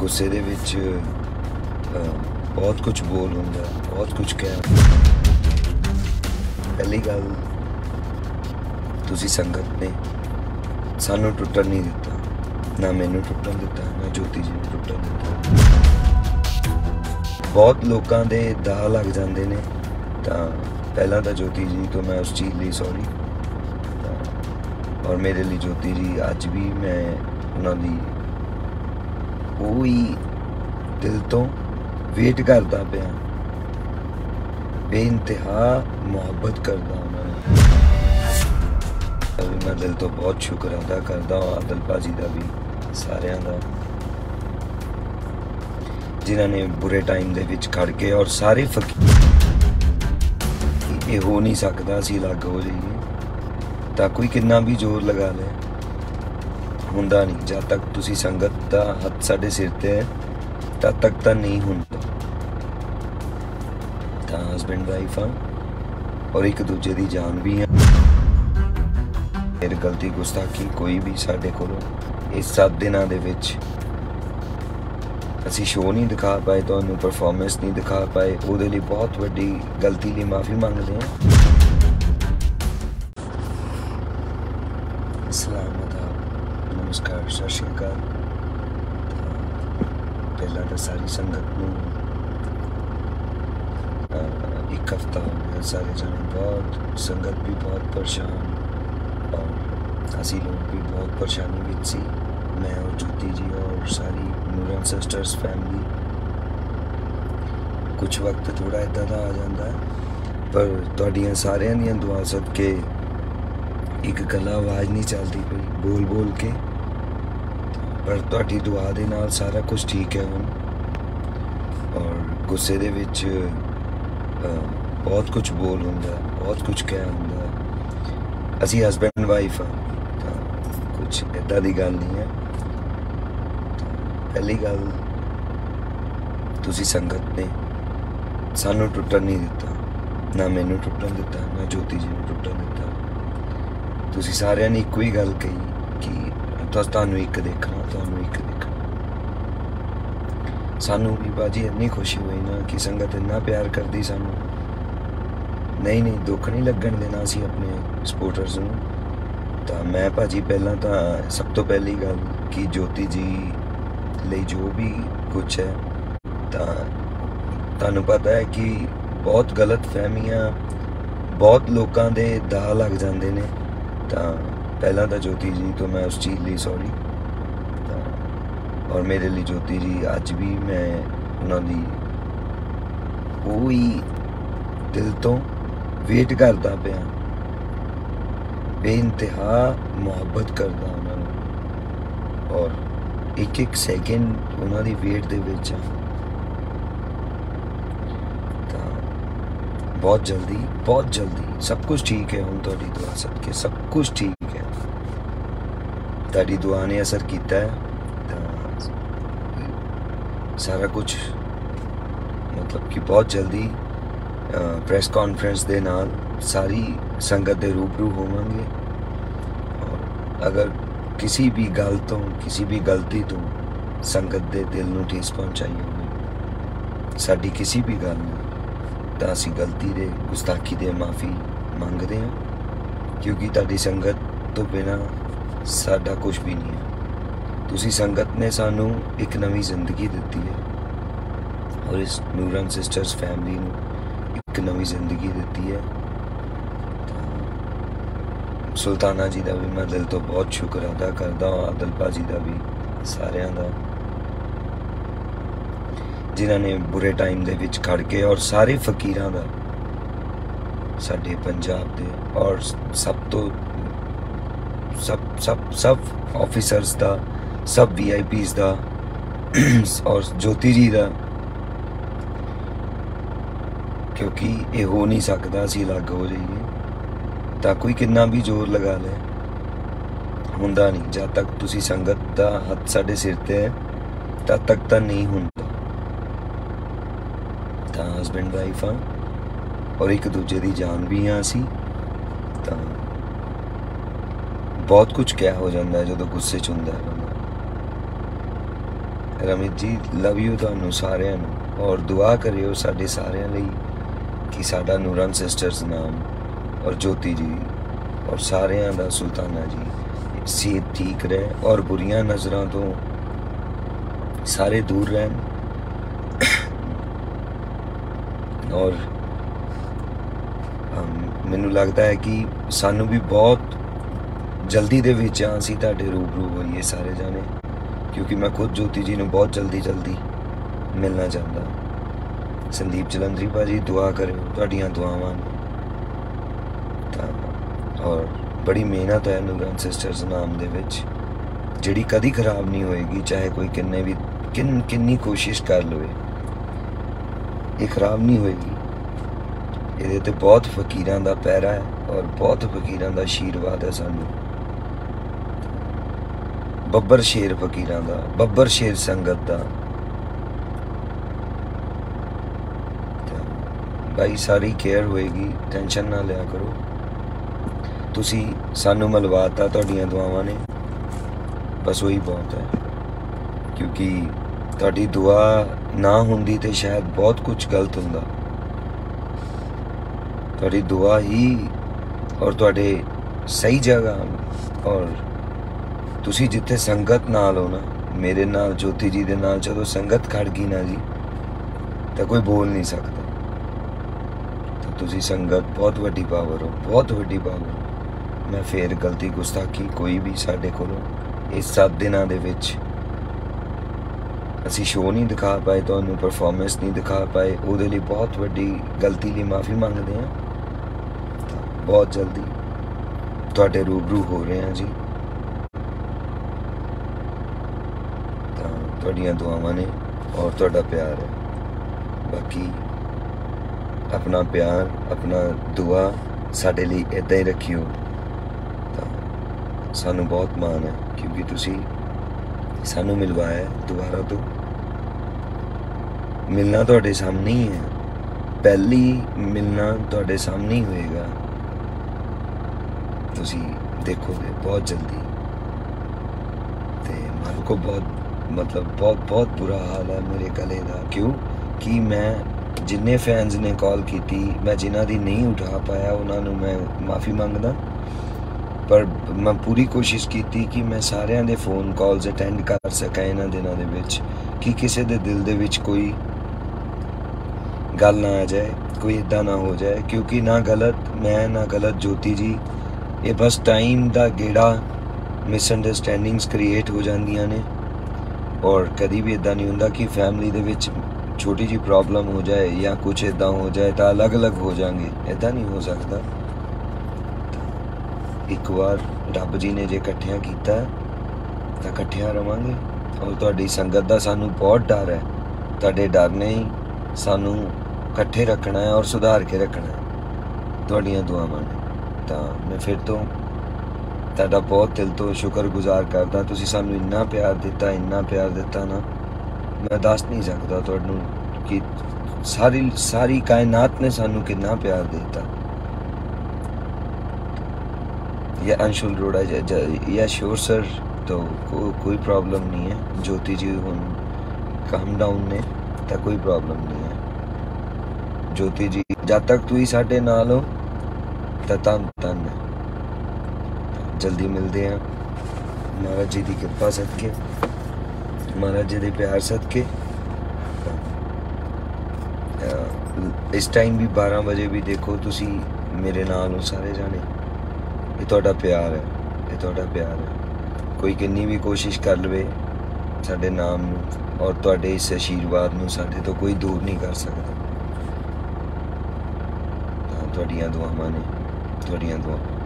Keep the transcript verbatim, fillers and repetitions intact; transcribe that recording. गुस्से दे विच बहुत कुछ बोल हुंदा, बहुत कुछ कह। पहली गल तुसी संगत ने सानू टुटन नहीं दिता, ना मैनू टुटन दिता, ना ज्योति जी ने टुटन दिता। बहुत लोगों के दाह लग जाते हैं, तो पहला तो ज्योति जी तो मैं उस चीज़ लिए सॉरी, और मेरे लिए ज्योति जी अज भी मैं उन्होंने कोई दिल तो वेट करता पे, बेइंतहा मुहब्बत करता उन्होंने। मैं दिल तो बहुत शुक्र अदा करता हूँ आदल भाजी का भी, सारिया का, जिन्होंने बुरे टाइम दे विच खड़ के, और सारे फकीर। ये हो नहीं सकता असी अलग हो जाइए, तो कोई कितना भी जोर लगा ले हुंदा नहीं। जब तक तुसी संगत का हथ साडे सिर ते है तद तक तो नहीं हुंदा। तो हसबैंड वाइफ हाँ, और एक दूजे की जान भी है। मेरी गलती गुस्ताखी कोई भी साढ़े को सात दिनों के असी शो नहीं दिखा पाए, तो परफॉर्मेंस नहीं दिखा पाए, वो बहुत वड्डी गलती लिए माफ़ी मांगते हैं। सलामत नमस्कार सत श्री अकाल। पहला तो सारी संगत में एक हफ्ता हो गया, सारे जने बहुत, संगत भी बहुत परेशान, असी लोग भी बहुत परेशानी में सी, मैं और ज्योति जी और सारी नूरन सिस्टर्स फैमिली। कुछ वक्त थोड़ा इदा का आ जाता है, पर तुहाडियां सारियां दियां दुआ सदके एक गला आवाज़ नहीं चलती पई बोल बोल के, पर तुहाडी दुआ दे नाल सारा कुछ ठीक है हुण। और गुस्से दे विच बहुत कुछ बोल हुंदा, बहुत कुछ कह हुंदा। असी हसबैंड वाइफ हाँ, कुछ इदा की गल नहीं है। पहली गल तुसी संगत ने सानू टुटन नहीं दिता, ना मैनू टुटन दिता, ना ज्योति जी ने टुटन दिता। तुसी सारिया ने एको ही गल कही कि तुहानू एक देखना, तुहानू एक देखना। सानू भी भाजी इन्नी खुशी हुई ना कि संगत इन्ना प्यार करती सानू। नहीं नहीं दुख नहीं लगन देना असी अपने सपोर्टर्स नूं। तो मैं भाजी पहला तो सब तो पहली गल कि ज्योति जी ले जो भी कुछ है, तो तुहानूं पता है कि बहुत गलत फहमियाँ, बहुत लोगों के दाह लग जाते हैं। तो पहला तो ज्योति जी तो मैं उस चीज़ लिए सॉरी, और मेरे लिए ज्योति जी अज भी मैं उन्होंने कोई दिल तो वेट करता पे, बेइंतहा मुहब्बत करता उन्होंने, और एक एक सैकेंड उन्होंने वेट दे विच। बहुत जल्दी बहुत जल्दी सब कुछ ठीक है हुण, तुहाडी दुआ सदके सब कुछ ठीक है। तुहाडी दुआ ने असर कीता है सारा कुछ, मतलब कि बहुत जल्दी प्रेस कॉन्फ्रेंस दे नाल सारी संगत दे रूबरू होवांगे। और अगर किसी भी गल तो किसी भी गलती तो संगत दे दिल नूं ठेस पहुँचाई होवे साडी किसी भी गल नाल, तां असीं गलती दे गुस्ताखी दे माफ़ी मंगदे हां, क्योंकि तुहाडी संगत तो बिना साडा कुछ भी नहीं है। तुसीं संगत ने सानूं एक नवीं जिंदगी दित्ती है, और इस नूरन सिस्टर्स फैमिली नूं एक नवी जिंदगी देती है। सुल्ताना जी का भी मैं दिल तो बहुत शुक्र अदा करता हूँ, आदल भाजी का भी, सारिया का, जिन्होंने बुरे टाइम दे विच खड़ के, और सारे फकीरां दा, साडे पंजाब दे, और सब तो सब सब सब ऑफिसर्स का, सब वी आई पीज़ का, और ज्योति जी का, क्योंकि ये हो नहीं सकता असी अलग हो जाइए, तो कोई कितना भी जोर लगा ले हुंदा नहीं। जब तक तुसी संगत का हथ साडे सिर ते है तद तक तो नहीं हुंदा। तो हसबैंड वाइफ हाँ, और एक दूजे की जान भी हाँ असी। तो बहुत कुछ क्या हो जाता है जो गुस्से च हुंदा है बंदा, रमीत जी लव यू थानू सारिया और दुआ करियो साढ़े सारिया कि साडा नूरन सिस्टर्स नाम और ज्योति जी और सारिया दा सुल्ताना जी सेहत ठीक रहे और बुरियां नज़रों तो सारे दूर रहन। और मैनू लगता है कि सानू भी बहुत जल्दी दे विच असीं तुहाडे रूबरू होईए सारे जाने, क्योंकि मैं खुद ज्योति जी नूं बहुत जल्दी जल्दी मिलना चाहता। संदीप जलंधरी भाजी दुआ करो, तुहाडीआं दुआवां और बड़ी मेहनत है नूरन सिस्टर्स नाम दे विच जिहड़ी कदी खराब नहीं होएगी, चाहे कोई किन्ने भी किन किन्नी कोशिश कर लवे ये खराब नहीं होएगी। ये तो बहुत फकीरां दा पैरा है और बहुत फकीरां दा आशीर्वाद है सानू। बब्बर शेर फकीरां दा, बब्बर शेर संगत दा। भाई सारी केयर होएगी, टेंशन ना लिया करो, तुसी सानू मिलवाता तुहाडीआं दुआवां ने, बस वही बहुत है। क्योंकि तुहाडी दुआ ना हुंदी ते शायद बहुत कुछ गलत हुंदा। तुहाडी दुआ ही और तुहाडे सही जगह और तुसी जिथे संगत नाल हो ना, मेरे नाल ज्योति जी दे नाल जदों संगत खड़ गई ना जी तो कोई बोल नहीं सकता। तो तुसी संगत बहुत वड्डी पावर हो, बहुत वड्डी पावर हो। मैं फिर गलती गुस्ताखी कोई भी साडे कोलों इस सात दिनां दे विच असी शो नहीं दिखा पाए, तुहानूं परफॉर्मेंस नहीं दिखा पाए, उहदे लई बहुत वड्डी गलती लई माफ़ी मंगदे हां। बहुत जल्दी तुहाडे रूबरू हो रहे हैं जी, तुहाडीआं दुआवां ने और तुहाडा प्यार है। बाकी अपना प्यार अपना दुआ साडे लई इदां ही रखियो, सानू बहुत माण है क्योंकि तुसी सानू मिलवाया दोबारा तो मिलना तुहाडे सामने ही है, पहली मिलना तुहाडे सामने ही होएगा। तुसी देखोगे बहुत जल्दी। ते मन को बहुत मतलब बहुत बहुत बुरा हाल है मेरे गले का, क्यों कि मैं जिन्ने फैंस ने कॉल की मैं जिन्हों की नहीं उठा पाया उन्होंने मैं माफ़ी मंगदा, पर मैं पूरी कोशिश की कि मैं सारिया के फोन कॉल्स अटेंड कर सका इन्हों दिनों के विच कि किसी के दिल दे विच कोई गल ना आ जाए, कोई इदा ना हो जाए। क्योंकि ना गलत मैं ना गलत ज्योति जी, ये बस टाइम दा गेड़ा मिसअंडरस्टैंडिंग्स क्रिएट हो जांदियां ने। और कभी भी इदा नहीं हुंदा कि फैमिली दे विच छोटी जी प्रॉब्लम हो जाए या कुछ इदा हो जाए तो अलग अलग हो जाएंगे, इदा नहीं हो सकता। एक बार रब जी ने जे इकट्ठियां कीता तां इकट्ठियां रवांगे। और तुहाडी संगत दा सानू बहुत डर है, तुहाडे डर ने ही सानू इकट्ठे रखना है और सुधार के रखना है तुहाडीआं दुआवां ने। मैं फिर तो तुहाडा बहुत दिल तो शुक्रगुजार करदा, तुसीं सानू इन्ना प्यार दिता इन्ना प्यार दिता ना मैं दस नहीं सकदा तुहानू कि सारी सारी कायनात ने सानू कितना प्यार दिता। या अंशुल रोड़ा या शोर सर तो को, कोई प्रॉब्लम नहीं है, ज्योति जी हुण काम डाउन ने तो कोई प्रॉब्लम नहीं है। ज्योति जी जब तक तुसीं साडे नाल हो तन तन जल्दी मिलते हैं। महाराज जी की कृपा सदके, महाराज जी के प्यार सदके इस टाइम भी बारह बजे भी देखो तुसी मेरे नाल हो सारे जाने। ये तुहाडा प्यार है, ये तुहाडा प्यार है। कोई किन्नी भी कोशिश कर लवे साडे नाम नूं और तुहाडे इस आशीर्वाद नूं साडे तो कोई दूर नहीं कर सकता। तुहाडीआं दुआवां ने, तुहाडीआं दुआवां।